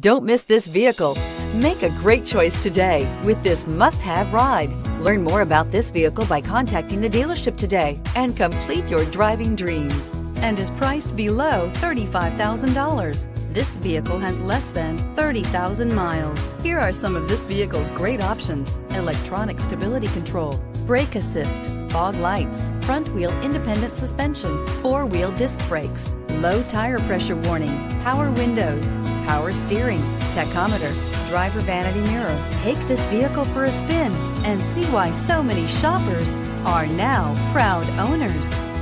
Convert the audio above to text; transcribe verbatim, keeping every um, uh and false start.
Don't miss this vehicle. Make a great choice today with this must-have ride. Learn more about this vehicle by contacting the dealership today and complete your driving dreams, and is priced below thirty-five thousand dollars. This vehicle has less than thirty thousand miles. Here are some of this vehicle's great options: electronic stability control, brake assist, fog lights, front wheel independent suspension, four-wheel disc brakes, low tire pressure warning, power windows, power steering, tachometer, driver vanity mirror. Take this vehicle for a spin and see why so many shoppers are now proud owners.